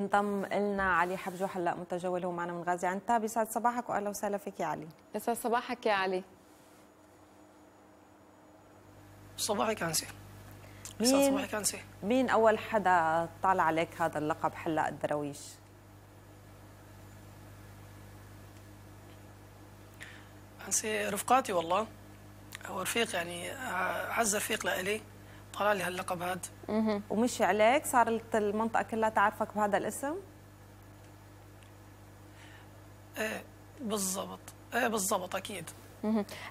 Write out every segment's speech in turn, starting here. انضم لنا علي حمجّو هلا متجول، هو معنا من غازي عنتاب. يسعد صباحك واهلا وسهلا فيك يا علي. يسعد صباحك يا علي. صباحك انسي. يسعد صباحك انسي. مين اول حدا طلع عليك هذا اللقب حلاق الدراويش؟ انسي رفقاتي والله، هو رفيق يعني اعز رفيق لإلي طلع لي هاللقب هذا. ومشي عليك، صارت المنطقة كلها تعرفك بهذا الاسم؟ ايه بالضبط، ايه بالضبط اكيد.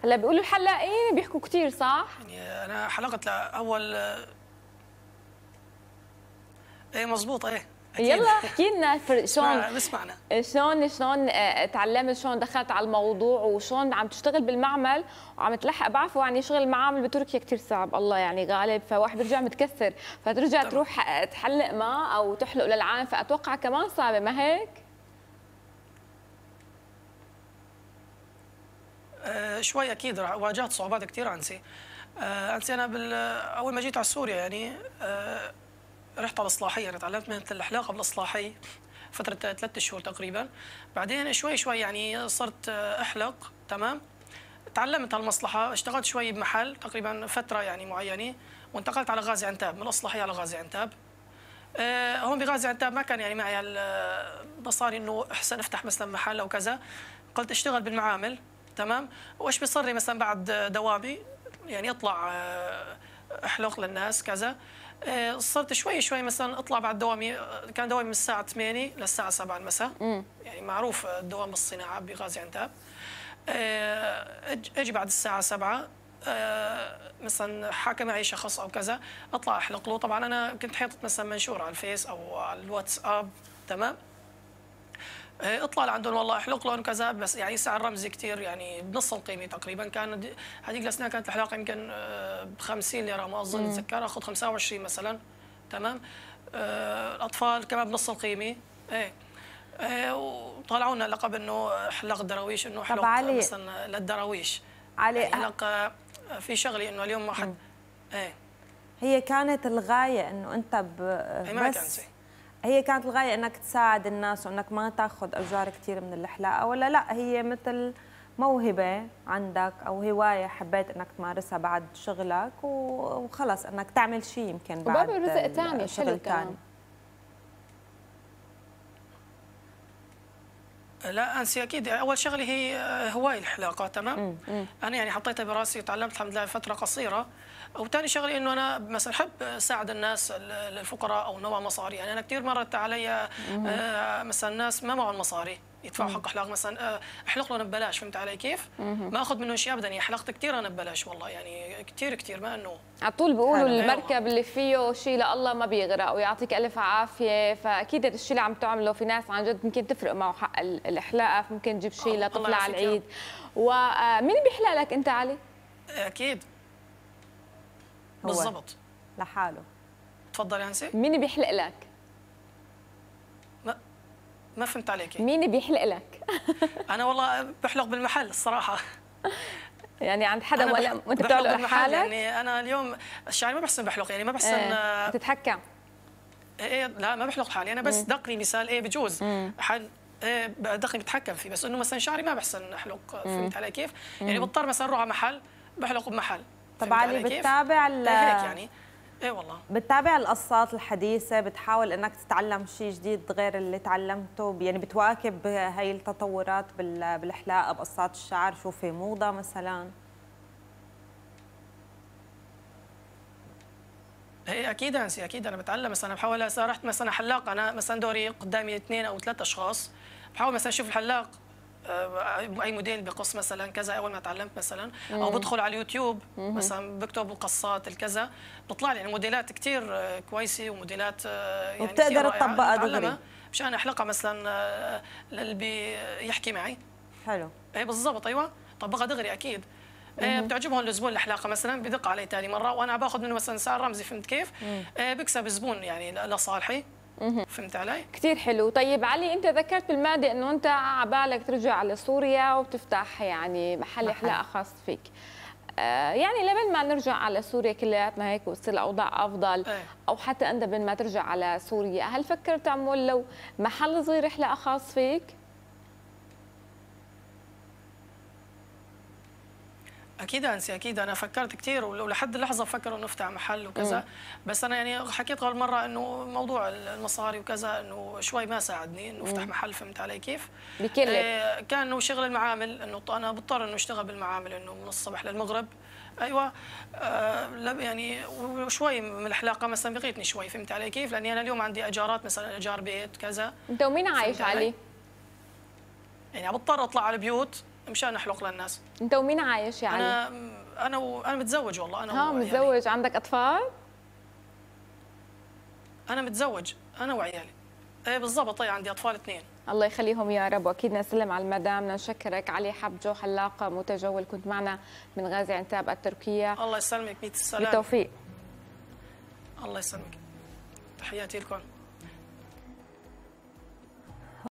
هلا بيقولوا الحلاقين بيحكوا كثير صح؟ يعني انا حلقت لأول ايه مضبوط ايه. يلا احكي لنا شلون تعلمت، شلون دخلت على الموضوع، وشلون عم تشتغل بالمعمل وعم تلحق. بعرفوا يعني شغل المعامل بتركيا كثير صعب، الله يعني غالب، فواحد بيرجع متكسر، فترجع طبعا. تروح تحلق ما او تحلق للعالم، فاتوقع كمان صعبه ما هيك؟ شوي اكيد واجهت صعوبات كثير عنسي. عنسي انا اول ما جيت على سوريا يعني رحت على الاصلاحيه، انا تعلمت مهنه الحلاقه بالاصلاحيه فتره 3 شهور تقريبا، بعدين شوي شوي يعني صرت احلق تمام، تعلمت هالمصلحه، اشتغلت شوي بمحل تقريبا فتره يعني معينه، وانتقلت على غازي عنتاب من الاصلاحيه على غازي عنتاب. هون بغازي عنتاب ما كان يعني معي المصاري انه احسن افتح مثلا محل او كذا، قلت اشتغل بالمعامل تمام، وايش بيصير لي مثلا بعد دوامي يعني اطلع احلق للناس كذا. صرت شوي شوي مثلا اطلع بعد دوامي، كان دوامي من الساعه 8 للساعه 7 المساء يعني معروف الدوام بالصناعه بغازي عنتاب. اجي بعد الساعه 7 مثلا حكى معي شخص او كذا اطلع احلق له، طبعا انا كنت حاطط مثلا منشور على الفيس او على الواتساب تمام، اطلع لعندهم والله احلق لهم كذا، بس يعني سعر رمزي كثير يعني بنص القيمه تقريبا، كان هذيك السنه كانت الحلاقه يمكن ب 50 ليره ما اظن اتذكرها، اخذ 25 مثلا تمام. الاطفال كمان بنص القيمه. ايه وطلعوا لنا لقب انه حلاق الدراويش، انه حلق مثلا للدراويش علي حلق يعني في شغلي انه اليوم ما حد. ايه هي كانت الغايه انه انت بس هي كانت الغاية انك تساعد الناس وانك ما تاخذ اجار كثير من الحلاقة، ولا لا هي مثل موهبة عندك او هواية حبيت انك تمارسها بعد شغلك وخلص انك تعمل شيء يمكن بعد رزق ثاني شغل ثاني؟ لا انسي اكيد اول شغله هي هواية الحلاقة تمام. انا يعني حطيتها براسي وتعلمت الحمد لله فترة قصيرة، وثاني شغله انه انا مثلا احب اساعد الناس الفقراء او نوع مصاري، يعني انا كثير مرت علي مثلا ناس ما معهم مصاري يدفعوا حق حلاق مثلا، احلق لهم ببلاش، فهمت علي كيف؟ ما اخذ منهم شيء ابدا، يعني حلقت كثير انا ببلاش والله، يعني كثير كثير ما انه على طول بيقولوا المركب اللي فيه شيء لله ما بيغرق، ويعطيك الف عافيه، فاكيد هذا الشيء اللي عم تعمله في ناس عن جد ممكن تفرق معه حق الحلاقه، فممكن تجيب شيء لطفله على العيد. ومين بيحلق لك انت علي؟ اكيد بالضبط لحاله. تفضل يا انسي. مين بيحلق لك؟ ما فهمت عليكي. مين بيحلق لك؟ انا والله بحلق بالمحل الصراحه. يعني عند حدا ولا وانت بتحلق لحالك؟ يعني انا اليوم الشعر ما بحسن بحلق، يعني ما بحسن بتتحكم. ايه لا ما بحلق حالي انا، بس دقني مثال ايه بجوز ايه دقني بتحكم فيه، بس انه مثلا شعري ما بحسن احلق، فهمت علي كيف؟ يعني بضطر مثلا اروح على محل بحلقه بمحل. طبعا علي بتتابع هيك يعني. ايه والله بتتابع القصات الحديثه، بتحاول انك تتعلم شيء جديد غير اللي تعلمته، يعني بتواكب هاي التطورات بالحلاقه بقصات الشعر، شو في موضه مثلا؟ ايه اكيد انسي اكيد انا بتعلم، مثلا بحاول اذا رحت مثلا حلاق، انا مثلا دوري قدامي 2 أو 3 اشخاص، بحاول مثلا اشوف الحلاق اي موديل بقص مثلا كذا، اول ما تعلمت مثلا او بدخل على اليوتيوب مثلا بكتب القصات الكذا، بطلع لي يعني موديلات كثير كويسه وموديلات يعني وبتقدر تطبقها دغري مشان احلقها مثلا للي بيحكي معي. حلو ايه بالضبط ايوه طبقها دغري اكيد. بتعجبهم الزبون الحلاقه مثلا بدق علي ثاني مره، وانا باخذ منه مثلا سعر رمزي، فهمت كيف؟ بكسب زبون يعني لصالحي. فهمت علي؟ كثير حلو. طيب علي انت ذكرت بالماضي انه انت على بالك ترجع لسوريا وتفتح يعني محل حلاقه خاص فيك، يعني لبين ما نرجع على سوريا كلياتنا هيك وتصير الاوضاع افضل او حتى انت بين ما ترجع على سوريا، هل فكرت تعمل لو محل صغير رحله خاص فيك؟ اكيد انسي، اكيد انا فكرت كثير ولحد اللحظه فكروا انه نفتح محل وكذا، بس انا يعني حكيت قبل مره انه موضوع المصاري وكذا انه شوي ما ساعدني انه افتح محل، فهمت علي كيف؟ بكلك كان انه شغل المعامل، انه انا بضطر انه اشتغل بالمعامل انه من الصبح للمغرب، ايوه يعني وشوي من الحلاقه مثلا بغيتني شوي، فهمت علي كيف؟ لاني انا اليوم عندي اجارات مثلا اجار بيت كذا. انت ومين عايش علي؟ يعني بضطر اطلع على البيوت مشان احلق للناس. انت ومين عايش يعني؟ انا متزوج والله، انا متزوج يعني. عندك اطفال؟ انا متزوج انا وعيالي. ايه بالضبط، طيب عندي اطفال 2. الله يخليهم يا رب، واكيد نسلم على المدام. بدنا نشكرك علي حمجّو، حلاق متجول، كنت معنا من غازي عنتاب التركية. الله يسلمك، 100 السلامة، بالتوفيق. الله يسلمك، تحياتي لكم.